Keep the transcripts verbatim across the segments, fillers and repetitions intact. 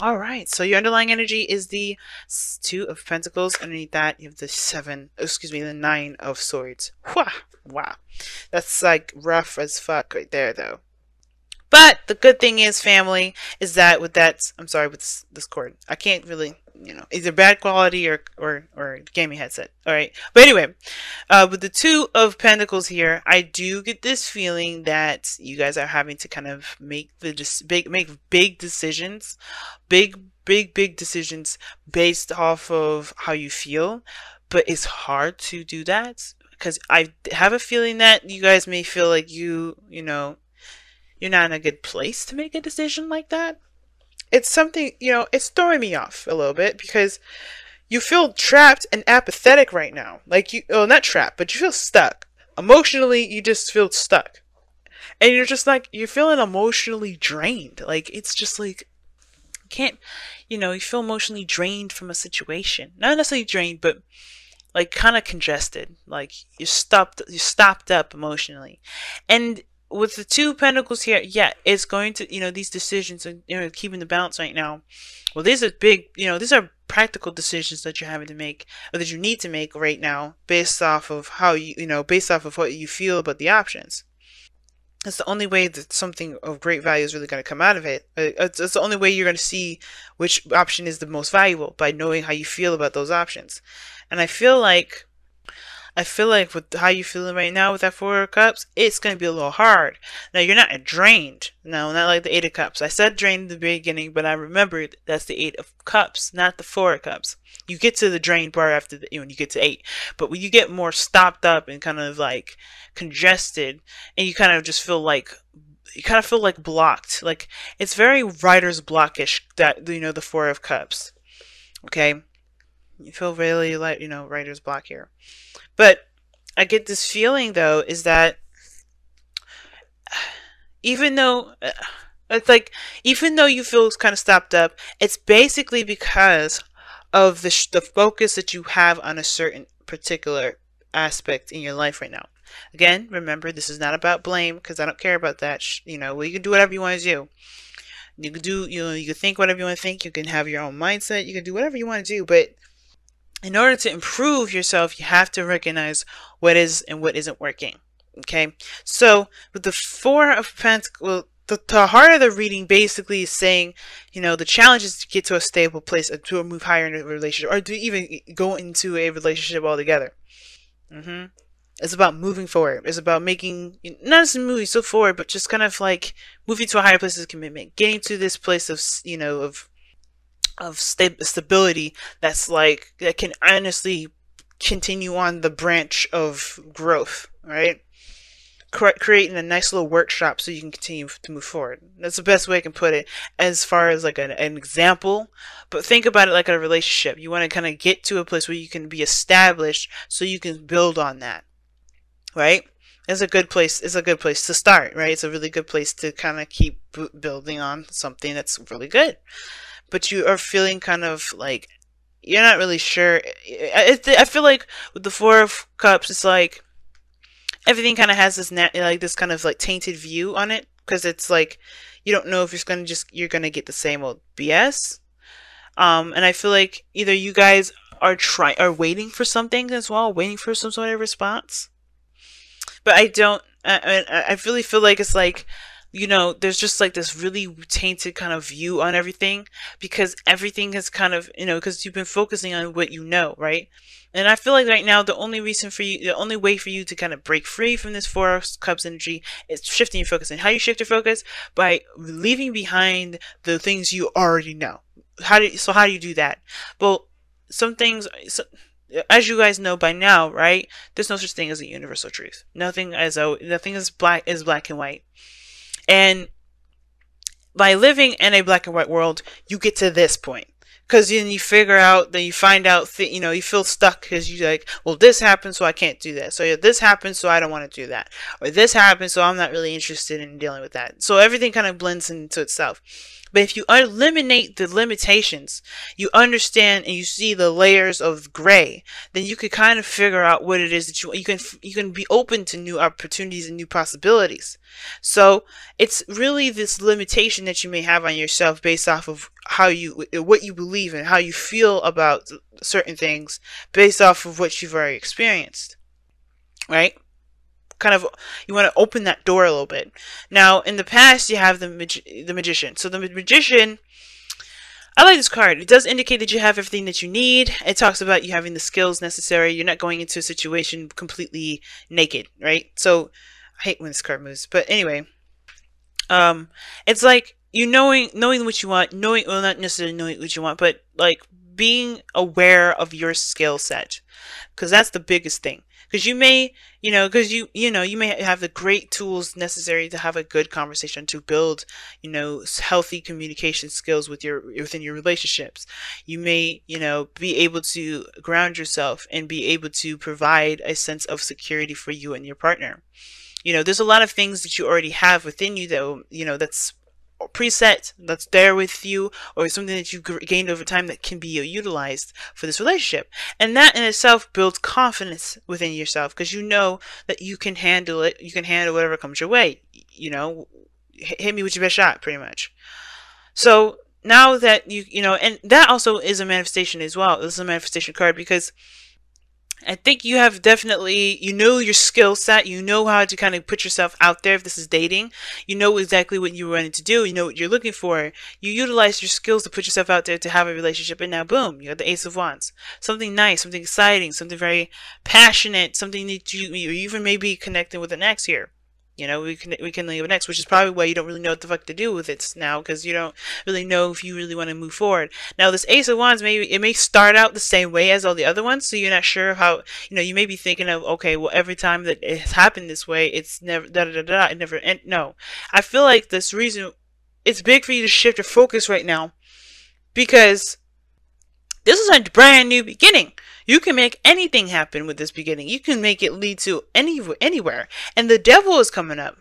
All right, so your underlying energy is the Two of Pentacles. Underneath that, you have the seven, excuse me, the Nine of Swords. Wah, wow. That's like rough as fuck right there, though. But the good thing is, family, is that with that, I'm sorry, with this cord, I can't really, you know, either bad quality or, or, or gaming headset. All right. But anyway, uh, with the Two of Pentacles here, I do get this feeling that you guys are having to kind of make the just big, make big decisions, big, big, big decisions based off of how you feel. But it's hard to do that because I have a feeling that you guys may feel like you, you know, you're not in a good place to make a decision like that. It's something, you know, it's throwing me off a little bit because you feel trapped and apathetic right now. Like you, oh, well, not trapped, but you feel stuck. Emotionally, you just feel stuck. And you're just like, you're feeling emotionally drained. Like, it's just like, you can't, you know, you feel emotionally drained from a situation. Not necessarily drained, but like kind of congested. Like you're stopped, you're stopped up emotionally. And with the Two Pentacles here, yeah, it's going to, you know, these decisions are, you know, keeping the balance right now. Well, these are big, you know, these are practical decisions that you're having to make or that you need to make right now based off of how you, you know, based off of what you feel about the options. That's the only way that something of great value is really going to come out of it. It's, it's the only way you're going to see which option is the most valuable, by knowing how you feel about those options. And I feel like I feel like with how you're feeling right now with that Four of Cups, it's going to be a little hard. Now, you're not drained. No, not like the Eight of Cups. I said drained in the beginning, but I remembered that's the Eight of Cups, not the Four of Cups. You get to the drained part after the, you know, when you get to eight. But when you get more stopped up and kind of like congested, and you kind of just feel like, you kind of feel like blocked. Like, it's very writer's blockish, that, you know, the Four of Cups. Okay? You feel really like, you know, writer's block here. But I get this feeling, though, is that even though it's like, even though you feel kind of stopped up, it's basically because of the, sh the focus that you have on a certain particular aspect in your life right now. Again, remember, this is not about blame, because I don't care about that. Sh you know, well, you can do whatever you want to do. You can do, you know, you can think whatever you want to think. You can have your own mindset. You can do whatever you want to do. But in order to improve yourself, you have to recognize what is and what isn't working. Okay. So with the Four of Pentacles, well, the, the heart of the reading basically is saying, you know, the challenge is to get to a stable place, or to move higher in a relationship, or to even go into a relationship altogether. Mm-hmm. It's about moving forward. It's about making, not just moving so forward, but just kind of like moving to a higher place of commitment, getting to this place of, you know, of, of sta stability that's like, that can honestly continue on the branch of growth, right? Cre creating a nice little workshop so you can continue to move forward. That's the best way I can put it as far as like an, an example, but think about it like a relationship. You want to kind of get to a place where you can be established so you can build on that, right? It's a good place. It's a good place to start, right? It's a really good place to kind of keep b building on something that's really good. But you are feeling kind of like you're not really sure. I, I feel like with the Four of Cups, it's like everything kind of has this nat like this kind of like tainted view on it, because it's like you don't know if you're gonna just you're gonna get the same old B S. Um, and I feel like either you guys are try are waiting for something as well, waiting for some sort of response. But I don't. I I really feel like it's like, you know, there's just like this really tainted kind of view on everything, because everything is kind of, you know, because you've been focusing on what you know, right? And I feel like right now the only reason for you, the only way for you to kind of break free from this Four of Cups energy is shifting your focus. And how you shift your focus? By leaving behind the things you already know. How do so? How do you do that? Well, some things. So, as you guys know by now, right? There's no such thing as a universal truth. Nothing as a nothing is black is black and white. And by living in a black and white world, you get to this point, because then you figure out, then you find out, th you know, you feel stuck because you like, well, this happened, so I can't do that. So yeah, this happened, so I don't want to do that. Or this happened, so I'm not really interested in dealing with that. So everything kind of blends into itself. But if you eliminate the limitations, you understand and you see the layers of gray, then you can kind of figure out what it is that you you can you can be open to new opportunities and new possibilities. So it's really this limitation that you may have on yourself based off of how you, what you believe in, how you feel about certain things based off of what you've already experienced, right? Kind of, you want to open that door a little bit. Now, in the past, you have the magi- the magician. So the magician, I like this card. It does indicate that you have everything that you need. It talks about you having the skills necessary. You're not going into a situation completely naked, right? So I hate when this card moves, but anyway, um, it's like you knowing knowing what you want, knowing well not necessarily knowing what you want, but like being aware of your skill set, because that's the biggest thing. Because you may, you know, because you, you know, you may have the great tools necessary to have a good conversation, to build, you know, healthy communication skills with your, within your relationships. You may, you know, be able to ground yourself and be able to provide a sense of security for you and your partner. You know, there's a lot of things that you already have within you that, you know, that's preset, that's there with you, or something that you gained over time that can be utilized for this relationship. And that in itself builds confidence within yourself, because you know that you can handle it. You can handle whatever comes your way. You know, hit me with your best shot, pretty much. So now that you, you know, and that also is a manifestation as well. This is a manifestation card, because I think you have definitely, you know, your skill set, you know how to kind of put yourself out there. If this is dating, you know exactly what you wanted to do, you know what you're looking for, you utilize your skills to put yourself out there to have a relationship, and now boom, you have the Ace of Wands. Something nice, something exciting, something very passionate, something that you, you even may be connecting with an ex here. You know, we can, we can leave an ex, which is probably why you don't really know what the fuck to do with it now, because you don't really know if you really want to move forward. Now, this Ace of Wands, maybe it may start out the same way as all the other ones, so you're not sure how, you know, you may be thinking of, okay, well, every time that it's happened this way, it's never, da da da da, it never, and no. I feel like this reason, it's big for you to shift your focus right now, because this is a brand new beginning. You can make anything happen with this beginning. You can make it lead to any anywhere. And the devil is coming up.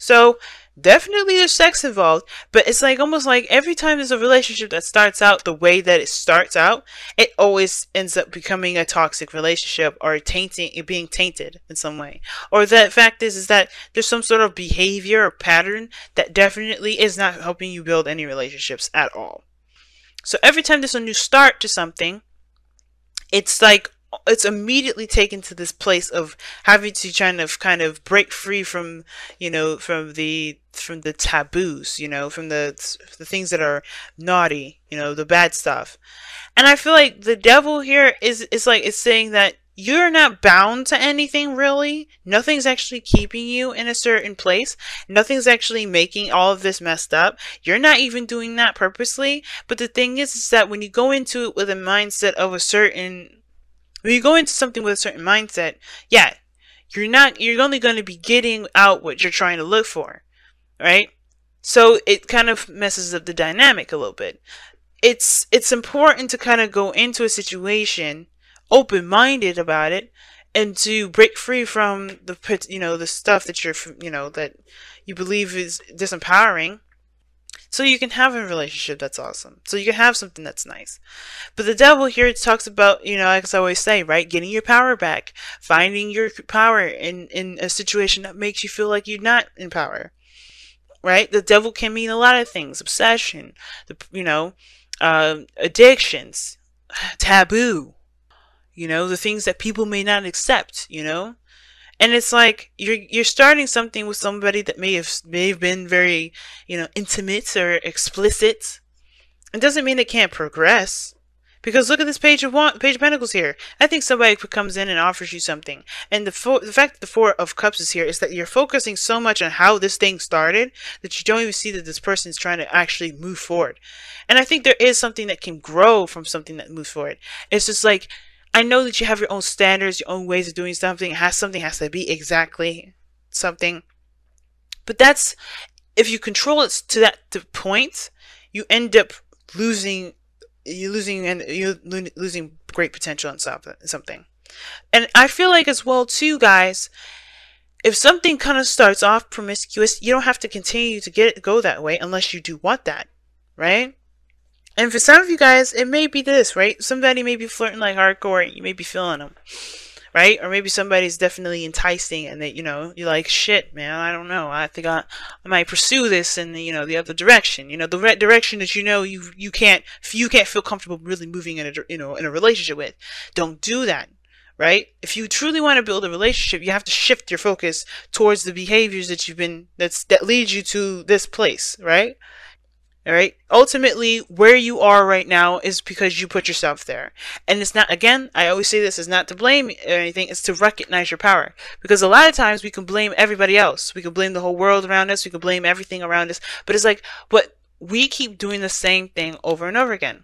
So definitely there's sex involved. But it's like almost like every time there's a relationship that starts out the way that it starts out, it always ends up becoming a toxic relationship, or tainting, it being tainted in some way. Or the fact is, is that there's some sort of behavior or pattern that definitely is not helping you build any relationships at all. So every time there's a new start to something, it's like it's immediately taken to this place of having to kind of kind of break free from, you know, from the from the taboos, you know, from the the things that are naughty, you know, the bad stuff. And I feel like the devil here is it's like it's saying that you're not bound to anything, really. Nothing's actually keeping you in a certain place. Nothing's actually making all of this messed up. You're not even doing that purposely. But the thing is, is that when you go into it with a mindset of a certain, when you go into something with a certain mindset, yeah, you're not, you're only going to be getting out what you're trying to look for, right? So it kind of messes up the dynamic a little bit. It's, it's important to kind of go into a situation open-minded about it, and to break free from the, you know, the stuff that you're, you know, that you believe is disempowering, so you can have a relationship that's awesome, so you can have something that's nice. But the devil here talks about, you know, as I always say, right, getting your power back, finding your power in in a situation that makes you feel like you're not in power, right? The devil can mean a lot of things: obsession, the, you know, um, addictions, taboo. You know, the things that people may not accept, you know? And it's like, you're, you're starting something with somebody that may have, may have been very, you know, intimate or explicit. It doesn't mean it can't progress. Because look at this page of page of Pentacles here. I think somebody comes in and offers you something. And the, fo the fact that the Four of Cups is here is that you're focusing so much on how this thing started that you don't even see that this person is trying to actually move forward. And I think there is something that can grow from something that moves forward. It's just like, I know that you have your own standards, your own ways of doing something. It has something has to be exactly something, but that's if you control it to that to point, you end up losing, you losing, and you losing great potential in something. And I feel like as well too, guys, if something kind of starts off promiscuous, you don't have to continue to get it go that way unless you do want that, right? And for some of you guys, it may be this, right? Somebody may be flirting like hardcore, and you may be feeling them, right? Or maybe somebody's definitely enticing and that, you know, you're like, shit, man, I don't know. I think I, I might pursue this in, you know, the other direction, you know, the right direction that, you know, you, you can't, you can't feel comfortable really moving in a, you know, in a relationship with. Don't do that. Right? If you truly want to build a relationship, you have to shift your focus towards the behaviors that you've been, that's, that leads you to this place, right? All right. Ultimately, where you are right now is because you put yourself there. And it's not, again, I always say this, is not to blame or anything. It's to recognize your power, because a lot of times we can blame everybody else. We can blame the whole world around us. We can blame everything around us, but it's like, but we keep doing the same thing over and over again.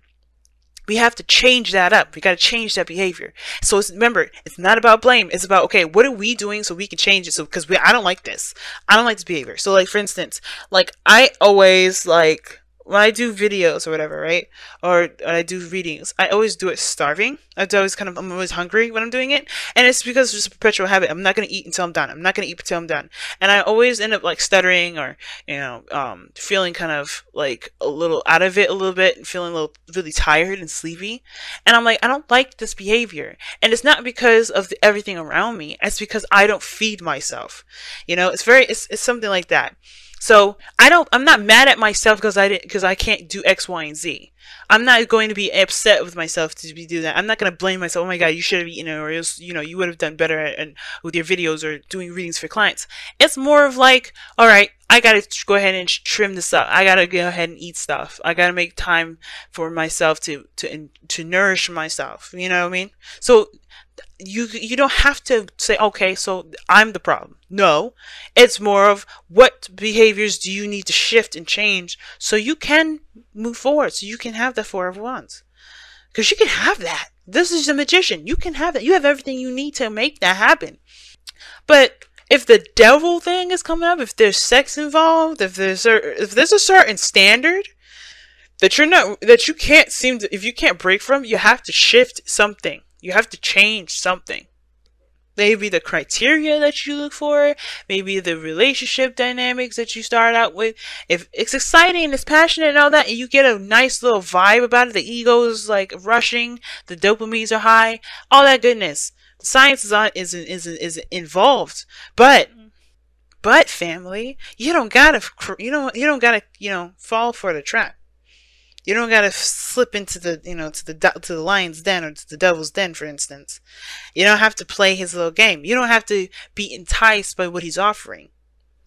We have to change that up. We got to change that behavior. So it's, remember, it's not about blame. It's about, okay, what are we doing so we can change it? So, because we, I don't like this. I don't like this behavior. So like, for instance, like I always like when I do videos or whatever, right? Or, or I do readings, I always do it starving. I always kind of, I'm always hungry when I'm doing it. And it's because it's just a perpetual habit. I'm not going to eat until I'm done. I'm not going to eat until I'm done. And I always end up like stuttering or, you know, um, feeling kind of like a little out of it a little bit and feeling a little really tired and sleepy. And I'm like, I don't like this behavior. And it's not because of the, everything around me. It's because I don't feed myself. You know, it's very, it's, it's something like that. So I don't, I'm not mad at myself because I didn't, because I can't do X, Y, and Z. I'm not going to be upset with myself to be do that. I'm not going to blame myself. Oh my God, you should have eaten, or else, you know, you would have done better at, and with your videos or doing readings for clients. It's more of like, all right, I got to go ahead and trim this up. I got to go ahead and eat stuff. I got to make time for myself to, to, to nourish myself. You know what I mean? So you, you don't have to say, okay, so I'm the problem. No, it's more of what behaviors do you need to shift and change so you can move forward, so you can have that four of wands, because you can have that. This is the magician. You can have that. You have everything you need to make that happen. But if the devil thing is coming up, if there's sex involved, if there's a, if there's a certain standard that you're not, that you can't seem to, if you can't break from, you have to shift something. You have to change something. Maybe the criteria that you look for, maybe the relationship dynamics that you start out with. If it's exciting and it's passionate and all that, and you get a nice little vibe about it, the ego is like rushing, the dopamines are high, all that goodness. The science is on, is is is involved, but but family, you don't gotta you don't you don't gotta you know fall for the trap. You don't gotta slip into the, you know, to the to the lion's den or to the devil's den, for instance. You don't have to play his little game. You don't have to be enticed by what he's offering.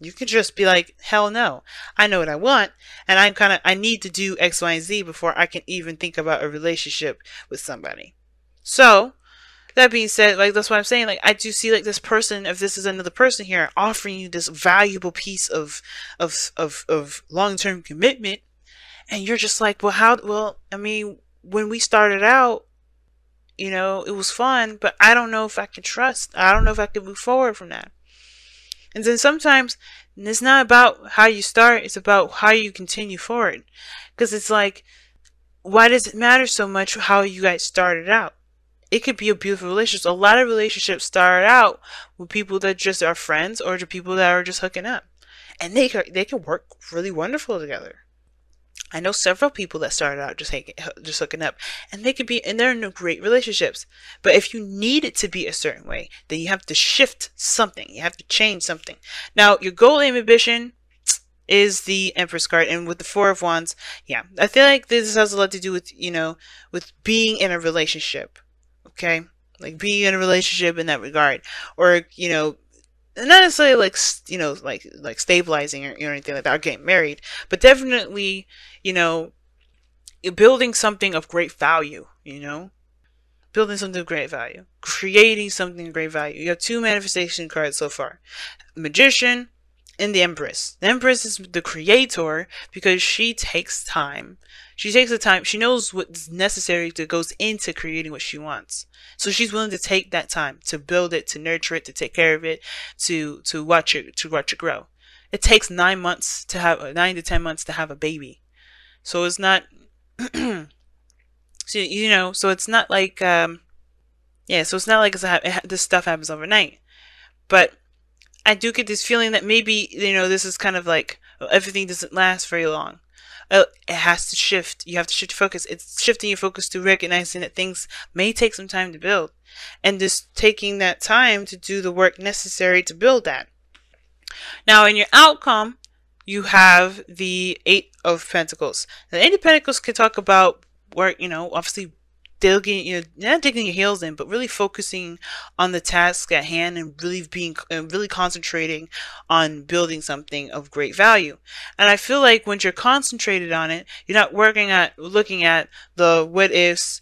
You could just be like, hell no, I know what I want, and I'm kind of, I need to do X, Y, and Z before I can even think about a relationship with somebody. So that being said, like, that's what I'm saying. Like, I do see like this person, if this is another person here offering you this valuable piece of of of of long-term commitment. And you're just like, well, how, well, I mean, when we started out, you know, it was fun, but I don't know if I can trust. I don't know if I can move forward from that. And then sometimes it's not about how you start. It's about how you continue forward. Because it's like, why does it matter so much how you guys started out? It could be a beautiful relationship. A lot of relationships start out with people that just are friends or the people that are just hooking up. And they, they can work really wonderful together. I know several people that started out just hanging, just hooking up, and they could be, and they're in great relationships. But if you need it to be a certain way, then you have to shift something. You have to change something. Now, your goal, aim, ambition is the Empress card, and with the Four of Wands, yeah, I feel like this has a lot to do with, you know, with being in a relationship. Okay, like being in a relationship in that regard, or, you know, not necessarily like, you know, like like stabilizing or, or anything like that, or getting married, but definitely, you know, building something of great value, you know, building something of great value, creating something of great value. You have two manifestation cards so far, Magician and the Empress. The Empress is the creator because she takes time. She takes the time. She knows what's necessary that goes into creating what she wants. So she's willing to take that time to build it, to nurture it, to take care of it, to to watch it, to watch it grow. It takes nine months to have nine to ten months to have a baby. So it's not, so, you know, so it's not like, um, yeah, so it's not like it's a, it, this stuff happens overnight. But I do get this feeling that maybe, you know, this is kind of like, well, everything doesn't last very long. uh, it has to shift. You have to shift your focus. It's shifting your focus to recognizing that things may take some time to build, and just taking that time to do the work necessary to build that. Now, in your outcome, you have the Eight of Pentacles. The Eight of Pentacles can talk about work, you know, obviously digging, you know, not digging your heels in, but really focusing on the task at hand and really being, and really concentrating on building something of great value. And I feel like when you're concentrated on it, you're not working at looking at the what ifs,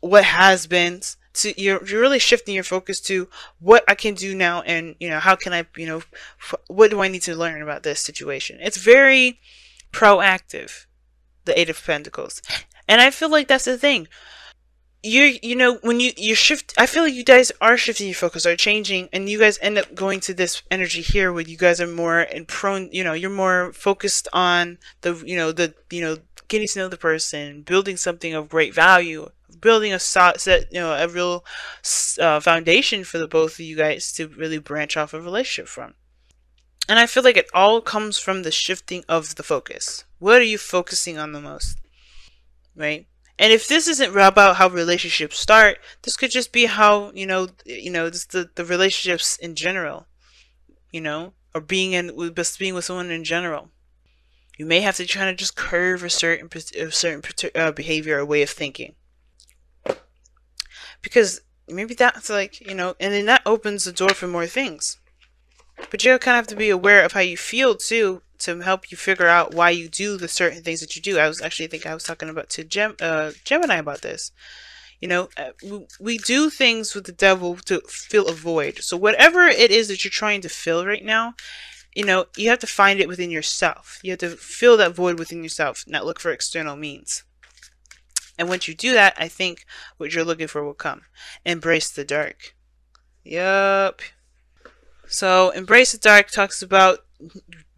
what has been. So you're, you're really shifting your focus to what I can do now, and you know, how can I, you know, f what do I need to learn about this situation? It's very proactive, the Eight of Pentacles, and I feel like that's the thing. You you know, when you you shift, I feel like you guys are shifting your focus, are changing, and you guys end up going to this energy here where you guys are more and prone. You know, you're more focused on the you know the you know getting to know the person, building something of great value. Building a set, you know, a real uh, foundation for the both of you guys to really branch off a relationship from. And I feel like it all comes from the shifting of the focus. What are you focusing on the most, right? And if this isn't about how relationships start, this could just be how, you know, you know, just the the relationships in general, you know, or being in just being with someone in general. You may have to try to just curve a certain a certain uh, behavior or way of thinking. Because maybe that's like, you know, and then that opens the door for more things. But you kind of have to be aware of how you feel too, to help you figure out why you do the certain things that you do. I was actually thinking, I was talking about to Gem, uh, Gemini about this. You know, we, we do things with the devil to fill a void. So whatever it is that you're trying to fill right now, you know, you have to find it within yourself. You have to fill that void within yourself, not look for external means. And once you do that, I think what you're looking for will come. Embrace the dark. Yup. So Embrace the Dark talks about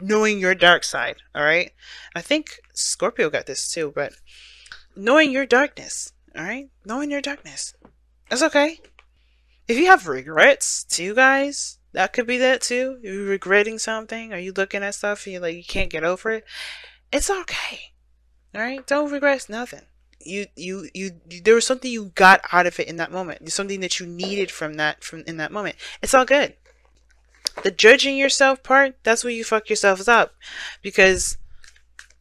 knowing your dark side. All right. I think Scorpio got this too, but knowing your darkness. All right. Knowing your darkness. That's okay. If you have regrets too, guys, that could be that too. If you're regretting something, or you looking at stuff and you're like, you can't get over it. It's okay. All right. Don't regret nothing. You, you, you, there was something you got out of it in that moment. There's something that you needed from that, from in that moment. It's all good. The judging yourself part, that's where you fuck yourselves up, because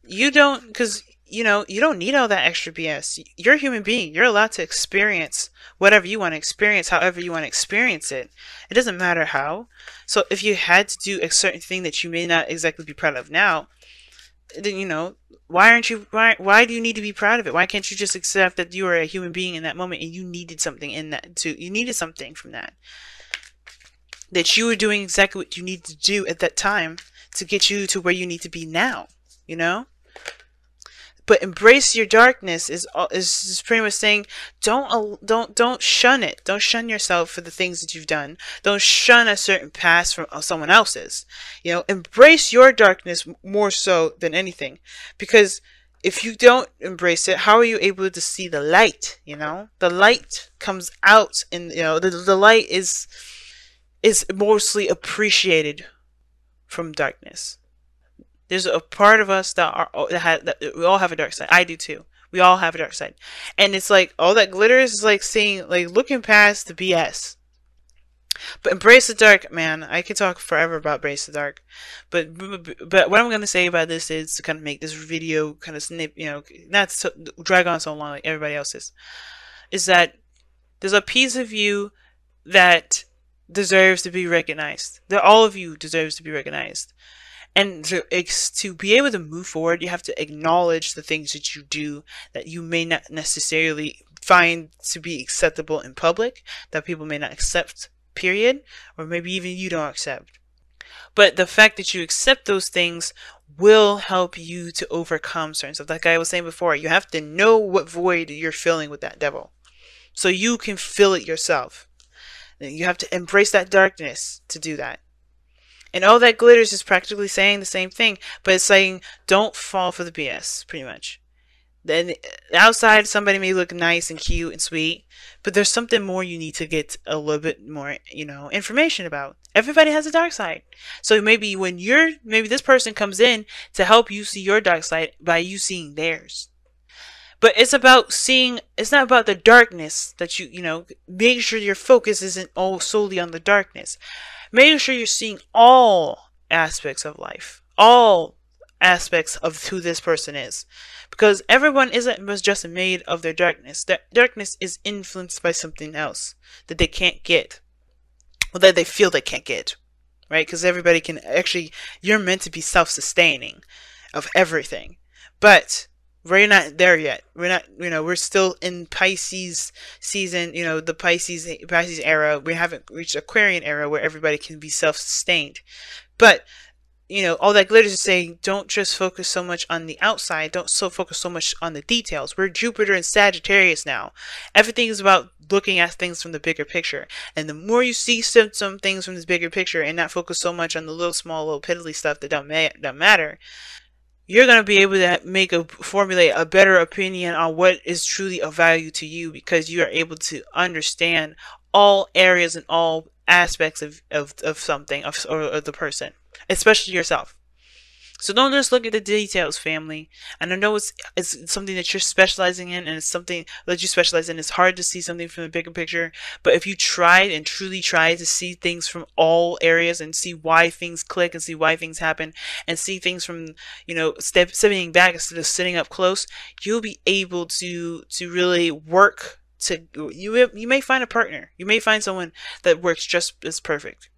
you don't, because you know, you don't need all that extra B S. You're a human being. You're allowed to experience whatever you want to experience, however you want to experience it. It doesn't matter how. So if you had to do a certain thing that you may not exactly be proud of now, then, you know, why aren't you, why, why do you need to be proud of it? Why can't you just accept that you are a human being in that moment, and you needed something in that too? You needed something from that, that you were doing exactly what you need to do at that time to get you to where you need to be now, you know? But embrace your darkness is is pretty much saying, don't don't don't shun it. Don't shun yourself for the things that you've done. Don't shun a certain past from someone else's. You know, embrace your darkness more so than anything, because if you don't embrace it, how are you able to see the light? You know, the light comes out, and you know the the light is is mostly appreciated from darkness. There's a part of us that are that, have, that we all have a dark side. I do too. We all have a dark side, and it's like all that glitters is like seeing, like looking past the B S. But embrace the dark, man. I could talk forever about embrace the dark, but but what I'm gonna say about this is to kind of make this video kind of snip, you know, not so, drag on so long like everybody else's. Is that there's a piece of you that deserves to be recognized. That all of you deserves to be recognized. And to, to be able to move forward, you have to acknowledge the things that you do that you may not necessarily find to be acceptable in public, that people may not accept, period, or maybe even you don't accept. But the fact that you accept those things will help you to overcome certain stuff. Like I was saying before, you have to know what void you're filling with that devil, so you can fill it yourself. You have to embrace that darkness to do that. And all that glitters is practically saying the same thing, but it's saying don't fall for the B S, pretty much. Then outside, somebody may look nice and cute and sweet, but there's something more you need to get a little bit more, you know, information about. Everybody has a dark side. So maybe when you're, maybe this person comes in to help you see your dark side by you seeing theirs. But it's about seeing, it's not about the darkness that you, you know, make sure your focus isn't all solely on the darkness. Make sure you're seeing all aspects of life, all aspects of who this person is, because everyone isn't just made of their darkness. That darkness is influenced by something else that they can't get, or that they feel they can't get, right? Because everybody can actually, you're meant to be self-sustaining of everything, but we're not there yet. We're not, you know, we're still in Pisces season, you know, the Pisces Pisces era. We haven't reached Aquarian era where everybody can be self-sustained, but you know, all that glitters is saying, don't just focus so much on the outside. Don't so focus so much on the details. We're Jupiter and Sagittarius now. Everything is about looking at things from the bigger picture. And the more you see some, some things from this bigger picture and not focus so much on the little, small, little piddly stuff that don't, ma don't matter, you're going to be able to make a, formulate a better opinion on what is truly of value to you, because you are able to understand all areas and all aspects of, of, of something, of, or of the person. Especially yourself. So don't just look at the details, family. And I know it's, it's something that you're specializing in, and it's something that you specialize in. It's hard to see something from the bigger picture. But if you tried and truly tried to see things from all areas and see why things click and see why things happen and see things from, you know, step, stepping back instead of sitting up close, you'll be able to, to really work to, you, you may find a partner. You may find someone that works just as perfect.